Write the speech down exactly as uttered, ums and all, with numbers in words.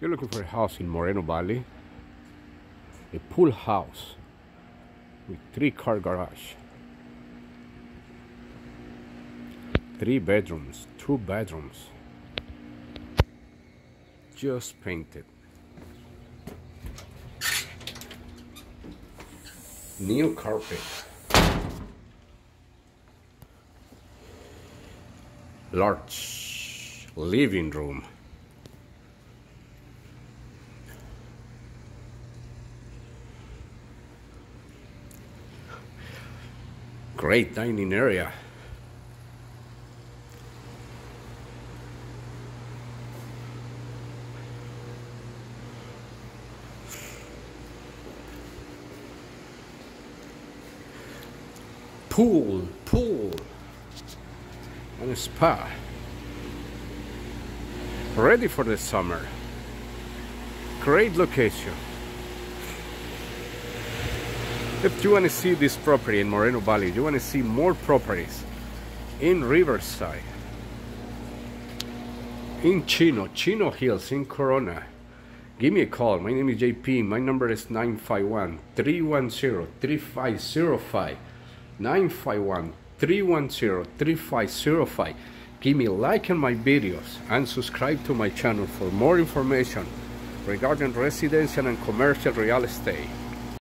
You're looking for a house in Moreno Valley, a pool house with three-car garage, three bedrooms, two bedrooms, just painted, new carpet, large living room, great dining area, pool, pool, and a spa, ready for the summer, great location. If you want to see this property in Moreno Valley, you want to see more properties in Riverside, in Chino, Chino Hills, in Corona, give me a call. My name is J P. My number is nine five one, three one zero, three five zero five, nine five one, three one zero, three five zero five. Give me a like on my videos and subscribe to my channel for more information regarding residential and commercial real estate.